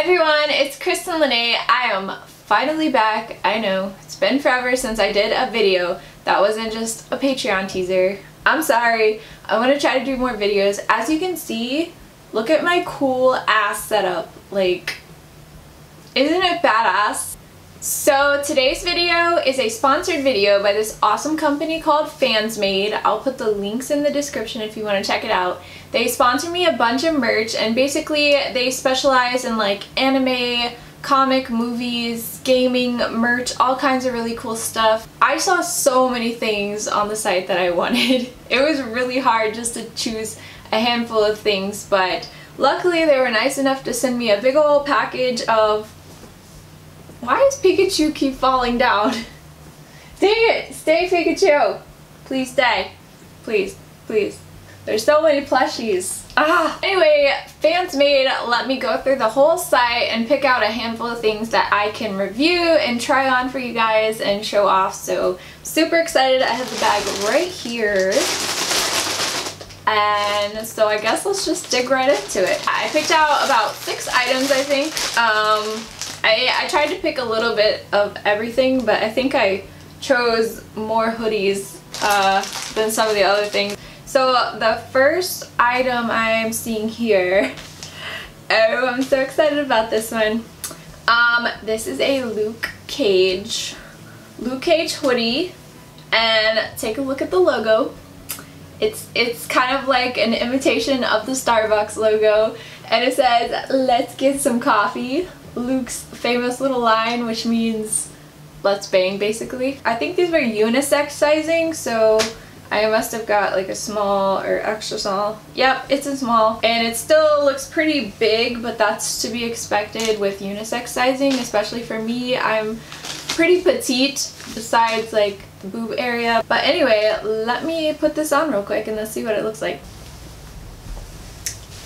Hey everyone, it's Kristen Lanae. I am finally back. I know, it's been forever since I did a video that wasn't just a Patreon teaser. I'm sorry. I want to try to do more videos. As you can see, look at my cool ass setup. Like, isn't it badass? So today's video is a sponsored video by this awesome company called FansMade. I'll put the links in the description if you want to check it out. They sponsor me a bunch of merch, and basically they specialize in like anime, comic, movies, gaming, merch, all kinds of really cool stuff. I saw so many things on the site that I wanted. It was really hard just to choose a handful of things, but luckily they were nice enough to send me a big old package of... Why does Pikachu keep falling down? Dang it! Stay, Pikachu! Please stay. Please. Please. There's so many plushies. Ah! Anyway, FansMade let me go through the whole site and pick out a handful of things that I can review and try on for you guys and show off, so super excited. I have the bag right here. And so I guess let's just dig right into it. I picked out about 6 items, I think. I tried to pick a little bit of everything, but I think I chose more hoodies than some of the other things. So the first item I'm seeing here, oh, I'm so excited about this one. This is a Luke Cage hoodie, and take a look at the logo. It's kind of like an imitation of the Starbucks logo, and it says, "Let's get some coffee." Luke's famous little line, which means let's bang, basically. I think these were unisex sizing, so I must have got like a small or extra small. Yep, it's a small. And it still looks pretty big, but that's to be expected with unisex sizing, especially for me. I'm pretty petite, besides like the boob area. But anyway, let me put this on real quick and let's see what it looks like.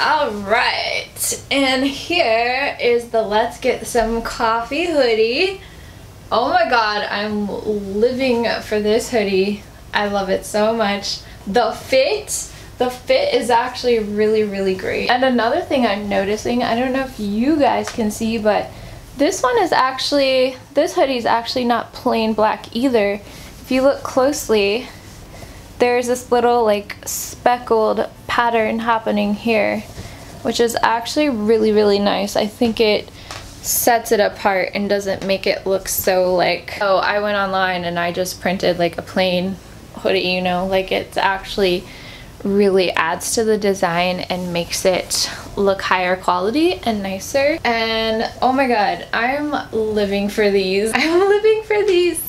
Alright, and here is the Let's Get Some Coffee hoodie. Oh my god, I'm living for this hoodie. I love it so much. The fit is actually really, really great. And another thing I'm noticing, I don't know if you guys can see, but this one is actually, this hoodie is actually not plain black either. If you look closely, there's this little like speckled pattern happening here, which is actually really, really nice. I think it sets it apart and doesn't make it look so like, oh, I went online and I just printed like a plain hoodie, you know, like it's actually really adds to the design and makes it look higher quality and nicer. And oh my god, I'm living for these.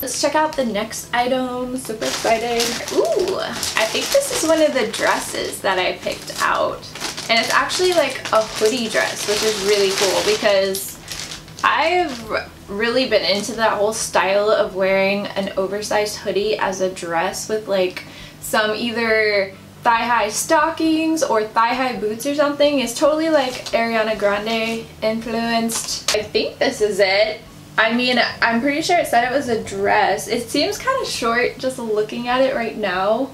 Let's check out the next item. Super excited. Ooh, I think this is one of the dresses that I picked out. And it's actually like a hoodie dress, which is really cool because I've really been into that whole style of wearing an oversized hoodie as a dress with like some either thigh-high stockings or thigh-high boots or something. It's totally like Ariana Grande influenced. I think this is it. I mean, I'm pretty sure it said it was a dress. It seems kind of short just looking at it right now,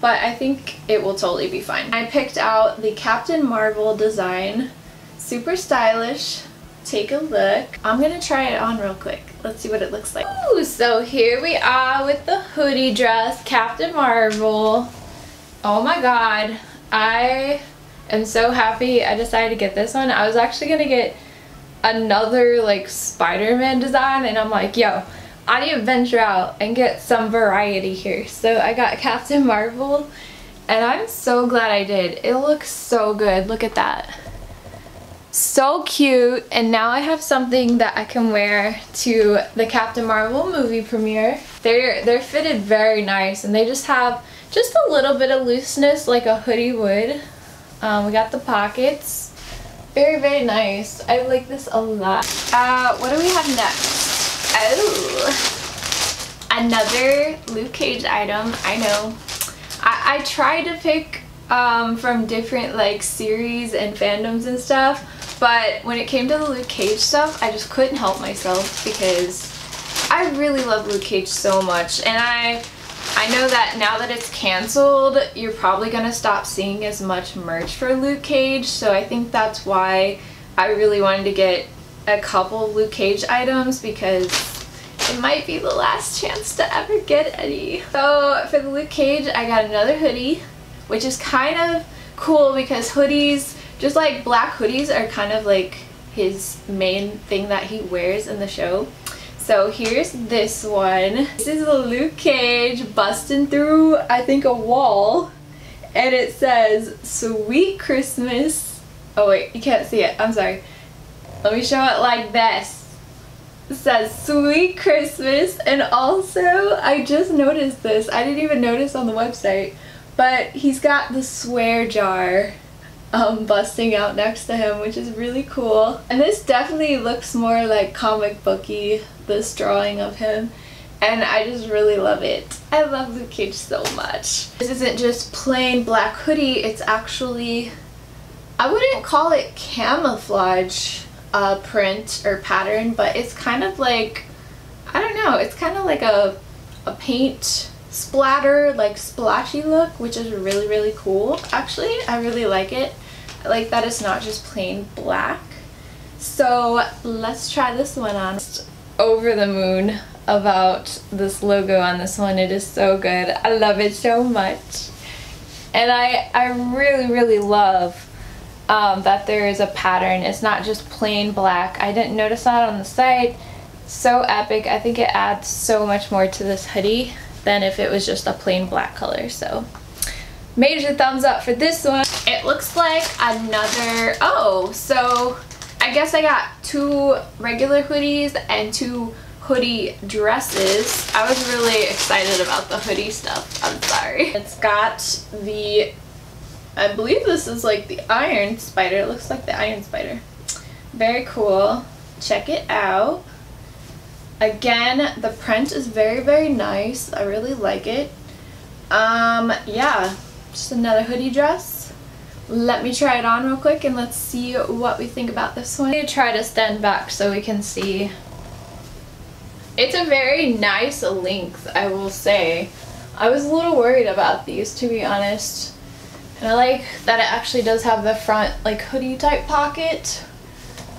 but I think it will totally be fine. I picked out the Captain Marvel design. Super stylish. Take a look. I'm gonna try it on real quick. Let's see what it looks like. Ooh, so here we are with the hoodie dress, Captain Marvel. Oh my god, I am so happy I decided to get this one. I was actually gonna get another like Spider-Man design, and I'm like, yo, I need to venture out and get some variety here. So I got Captain Marvel, and I'm so glad I did. It looks so good. Look at that. So cute. And now I have something that I can wear to the Captain Marvel movie premiere. They're fitted very nice, and they just have just a little bit of looseness like a hoodie would. We got the pockets. Very, very nice. I like this a lot. What do we have next? Oh, another Luke Cage item. I know. I tried to pick from different like series and fandoms and stuff, but when it came to the Luke Cage stuff, I just couldn't help myself because I really love Luke Cage so much, and I know that now that it's canceled, you're probably gonna stop seeing as much merch for Luke Cage, so I think that's why I really wanted to get a couple Luke Cage items because it might be the last chance to ever get any. So for the Luke Cage, I got another hoodie, which is kind of cool because hoodies, just like black hoodies, are kind of like his main thing that he wears in the show. So here's this one. This is a Luke Cage busting through, I think, a wall, and it says, "Sweet Christmas." Oh wait, you can't see it. I'm sorry. Let me show it like this. It says, "Sweet Christmas," and also, I just noticed this. I didn't even notice on the website, but he's got the swear jar busting out next to him, which is really cool. And this definitely looks more like comic booky, this drawing of him, and I just really love it. I love Luke Cage so much. This isn't just plain black hoodie, it's actually, I wouldn't call it camouflage print or pattern, but it's kind of like, I don't know, it's kind of like a paint splatter, like splashy look, which is really, really cool. Actually, I really like it. I like that it's not just plain black. So let's try this one on. Just over the moon about this logo on this one. It is so good. I love it so much. And I really, really love that there is a pattern. It's not just plain black. I didn't notice that on the site. So epic. I think it adds so much more to this hoodie than if it was just a plain black color. So major thumbs up for this one. It looks like another, oh, so I guess I got two regular hoodies and two hoodie dresses. I was really excited about the hoodie stuff, I'm sorry. It's got the, I believe this is like the Iron Spider. It looks like the Iron Spider. Very cool. Check it out. Again, the print is very, very nice. I really like it. Yeah, just another hoodie dress. Let me try it on real quick and let's see what we think about this one. I'm going to try to stand back so we can see. It's a very nice length, I will say. I was a little worried about these, to be honest. And I like that it actually does have the front, like, hoodie type pocket.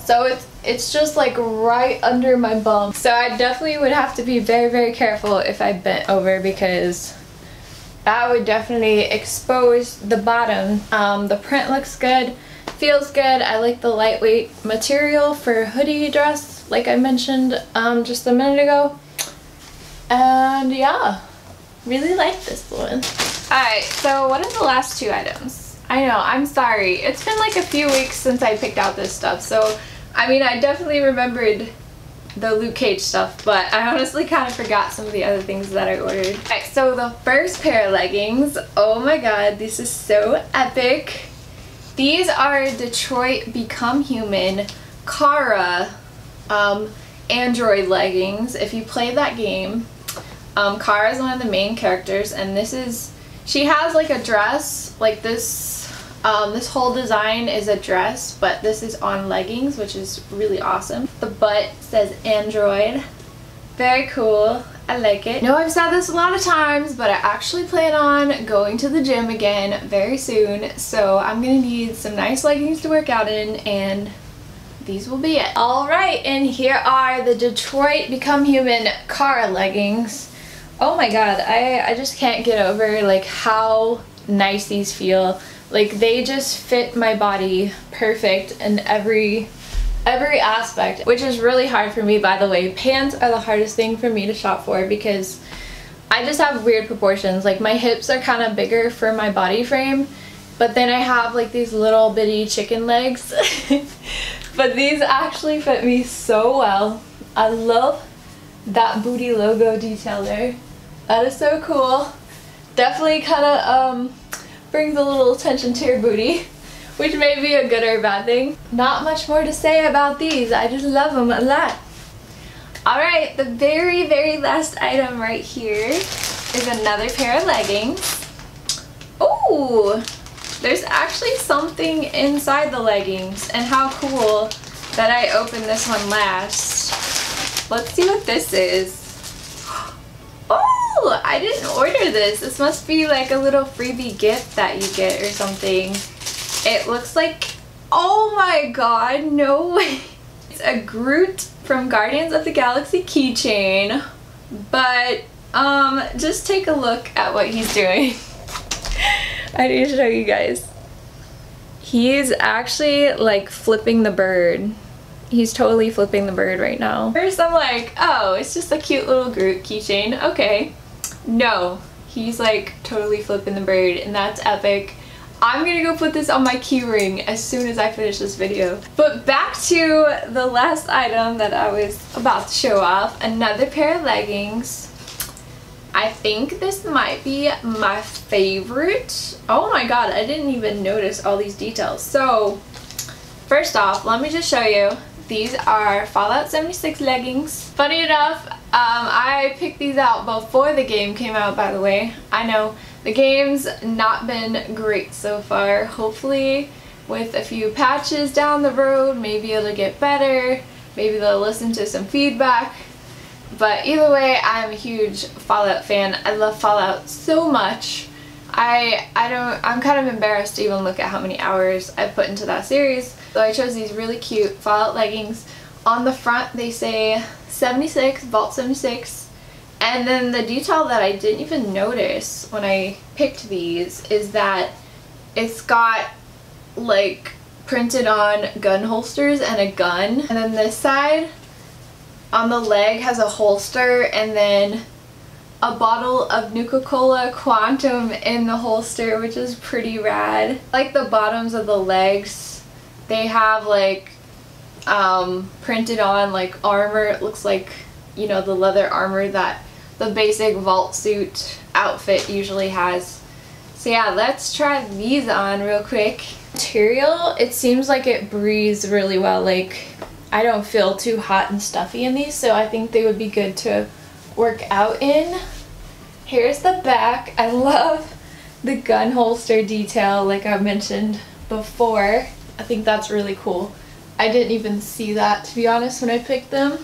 So it's just like right under my bum. So I definitely would have to be very, very careful if I bent over because that would definitely expose the bottom. The print looks good, feels good. I like the lightweight material for hoodie dress, like I mentioned just a minute ago. And yeah, really like this one. Alright, so what are the last two items? I know, I'm sorry. It's been like a few weeks since I picked out this stuff, so I mean, I definitely remembered the Luke Cage stuff, but I honestly kind of forgot some of the other things that I ordered. Alright, so the first pair of leggings, oh my god, this is so epic. These are Detroit Become Human Kara Android leggings. If you play that game, Kara is one of the main characters, and this is, she has like a dress, like this. This whole design is a dress, but this is on leggings, which is really awesome. The butt says Android. Very cool. I like it. I know I've said this a lot of times, but I actually plan on going to the gym again very soon, so I'm gonna need some nice leggings to work out in, and these will be it. Alright, and here are the Detroit Become Human Kara leggings. Oh my god, I just can't get over like how nice these feel. Like, they just fit my body perfect in every aspect, which is really hard for me, by the way. Pants are the hardest thing for me to shop for because I just have weird proportions. Like, my hips are kind of bigger for my body frame, but then I have, like, these little bitty chicken legs. But these actually fit me so well. I love that booty logo detail there. That is so cool. Definitely kind of, brings a little attention to your booty, which may be a good or a bad thing. Not much more to say about these. I just love them a lot. Alright, the very, very last item right here is another pair of leggings. Oh, there's actually something inside the leggings, and how cool that I opened this one last. Let's see what this is. Oh, I didn't order this. This must be like a little freebie gift that you get or something. It looks like, oh my god, no way. It's a Groot from Guardians of the Galaxy keychain, but just take a look at what he's doing. I need to show you guys. He's actually like flipping the bird. He's totally flipping the bird right now. First I'm like, oh, it's just a cute little Groot keychain, okay. No, he's like totally flipping the bird, and that's epic. I'm gonna go put this on my keyring as soon as I finish this video. But back to the last item that I was about to show off, another pair of leggings. I think this might be my favorite. Oh my god, I didn't even notice all these details. So, first off, let me just show you. These are Fallout 76 leggings. Funny enough, I picked these out before the game came out, by the way. I know, the game's not been great so far. Hopefully, with a few patches down the road, maybe it'll get better. Maybe they'll listen to some feedback. But either way, I'm a huge Fallout fan. I love Fallout so much. I'm kind of embarrassed to even look at how many hours I put into that series. So I chose these really cute Fallout leggings. On the front they say 76, Vault 76, and then the detail that I didn't even notice when I picked these is that it's got like printed on gun holsters and a gun, and then this side on the leg has a holster and then a bottle of Nuka-Cola Quantum in the holster, which is pretty rad. Like the bottoms of the legs, they have like printed on like armor. It looks like, you know, the leather armor that the basic vault suit outfit usually has. So yeah, let's try these on real quick. Material, it seems like it breathes really well. Like, I don't feel too hot and stuffy in these, so I think they would be good to work out in. Here's the back. I love the gun holster detail like I mentioned before. I think that's really cool. I didn't even see that, to be honest, when I picked them.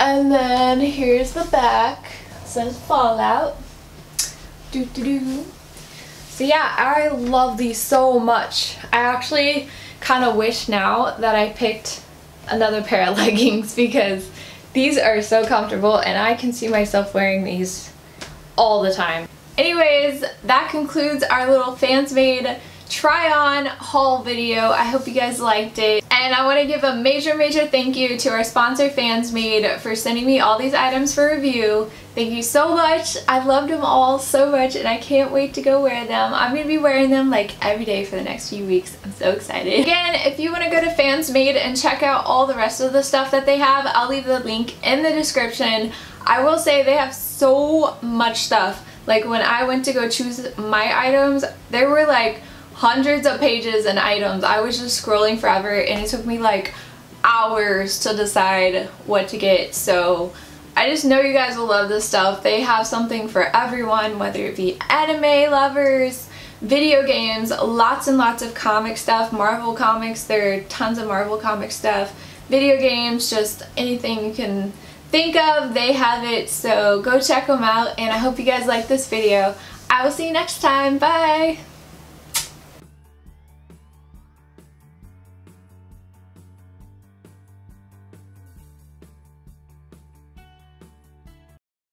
And then here's the back. It says Fallout. Doo-doo-doo. So yeah, I love these so much. I actually kind of wish now that I picked another pair of leggings, because these are so comfortable and I can see myself wearing these all the time. Anyways, that concludes our little FansMade try on haul video. I hope you guys liked it. And I want to give a major, major thank you to our sponsor FansMade for sending me all these items for review. Thank you so much. I loved them all so much and I can't wait to go wear them. I'm going to be wearing them like every day for the next few weeks. I'm so excited. Again, if you want to go to FansMade and check out all the rest of the stuff that they have, I'll leave the link in the description. I will say they have so much stuff. Like when I went to go choose my items, there were like hundreds of pages and items. I was just scrolling forever and it took me like hours to decide what to get. So I just know you guys will love this stuff. They have something for everyone, whether it be anime lovers, video games, lots and lots of comic stuff, Marvel comics, there are tons of Marvel comic stuff, video games, just anything you can think of, they have it. So go check them out and I hope you guys like this video. I will see you next time. Bye!